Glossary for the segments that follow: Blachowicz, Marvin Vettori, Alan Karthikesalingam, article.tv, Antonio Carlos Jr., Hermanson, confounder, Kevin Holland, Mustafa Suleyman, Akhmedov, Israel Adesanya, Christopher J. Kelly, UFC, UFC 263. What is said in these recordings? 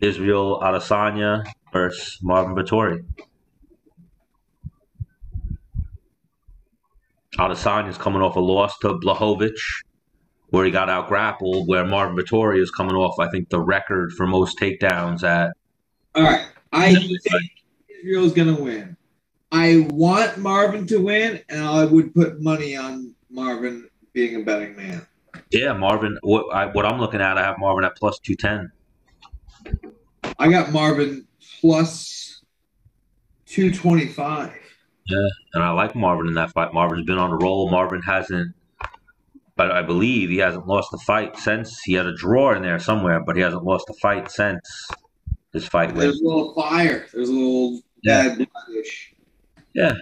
Israel Adesanya versus Marvin Vettori. Adesanya is coming off a loss to Blachowicz, where he got out-grappled, where Marvin Vettori is coming off, I think, the record for most takedowns at... All right. I think Israel's going to win. I want Marvin to win, and I would put money on Marvin being a betting man. Yeah, Marvin. What I'm looking at, I have Marvin at plus 210. I got Marvin plus 225. Yeah, and I like Marvin in that fight. Marvin's been on a roll. Marvin hasn't, but I believe he hasn't lost a fight since. He had a draw in there somewhere, but he hasn't lost a fight since his fight. There's a little fire. There's a little bad bloodish. Yeah.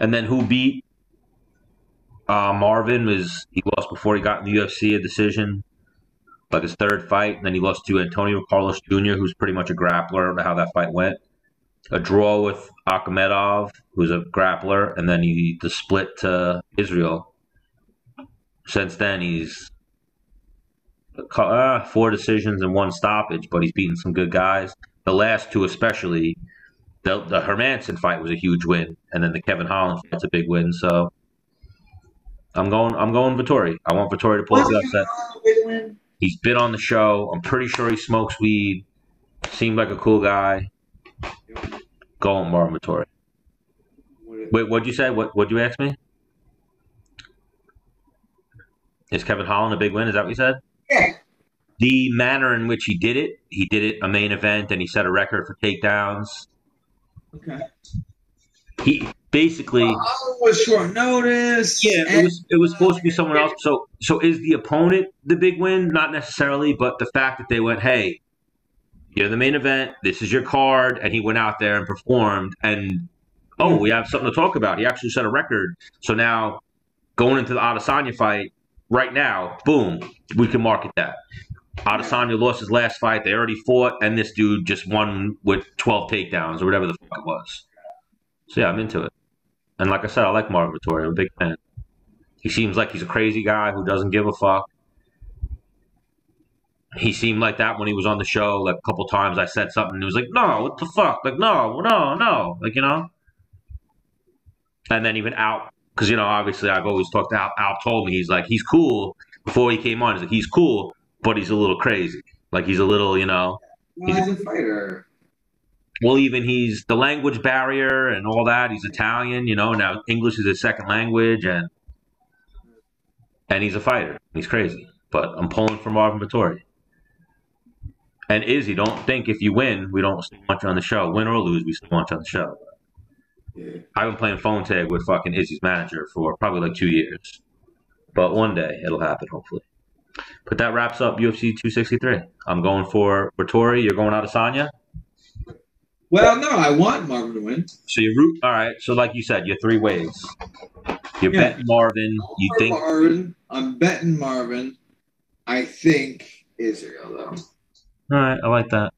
And then who beat Marvin was he lost before he got in the UFC, a decision, like his third fight. And then he lost to Antonio Carlos Jr., who's pretty much a grappler. I don't know how that fight went. A draw with Akhmedov, who's a grappler, and then the split to Israel. Since then, he's 4 decisions and 1 stoppage, but he's beaten some good guys. The last two especially, the Hermanson fight was a huge win, and then the Kevin Holland fight's a big win. So I'm going Vettori. I want Vettori to pull the upset. He's been on the show. I'm pretty sure he smokes weed. Seemed like a cool guy. Go on, Marvin Vettori. Wait, what'd you say? What'd you ask me? Is Kevin Holland a big win? Is that what you said? Yeah. The manner in which he did it a main event, and he set a record for takedowns. Okay. He basically was short notice. Yeah, it was supposed to be someone else. So is the opponent the big win? Not necessarily, but the fact that they went, hey, you're the main event, this is your card, and he went out there and performed, and we have something to talk about. He actually set a record. So now going into the Adesanya fight right now, boom, we can market that. Adesanya lost his last fight. They already fought, and this dude just won with 12 takedowns or whatever the fuck it was. So, yeah, I'm into it. And like I said, I like Marvin Vettori. I'm a big fan. He seems like he's a crazy guy who doesn't give a fuck. He seemed like that when he was on the show. Like, a couple times I said something, and he was like, no, what the fuck? Like, no. Like, you know? And then even Al, because, you know, obviously I've always talked to Al. Al told me, he's like, he's cool. Before he came on, he's like, he's cool. But he's a little crazy. Like, he's a little, you know. Well, he's a fighter. Well, even he's the language barrier and all that. He's Italian, you know. Now English is his second language, and he's a fighter. He's crazy. But I'm pulling for Marvin Vettori. And Izzy, don't think if you win, we don't still want you on the show. Win or lose, we still want you on the show. Yeah. I've been playing phone tag with fucking Izzy's manager for probably like 2 years. But one day it'll happen, hopefully. But that wraps up UFC 263. I'm going for Vettori. You're going Adesanya? Well, no, I want Marvin to win. So you root. All right. So like you said, you're three ways. You're betting Marvin. You think Marvin? I'm betting Marvin. I think Israel though. All right, I like that.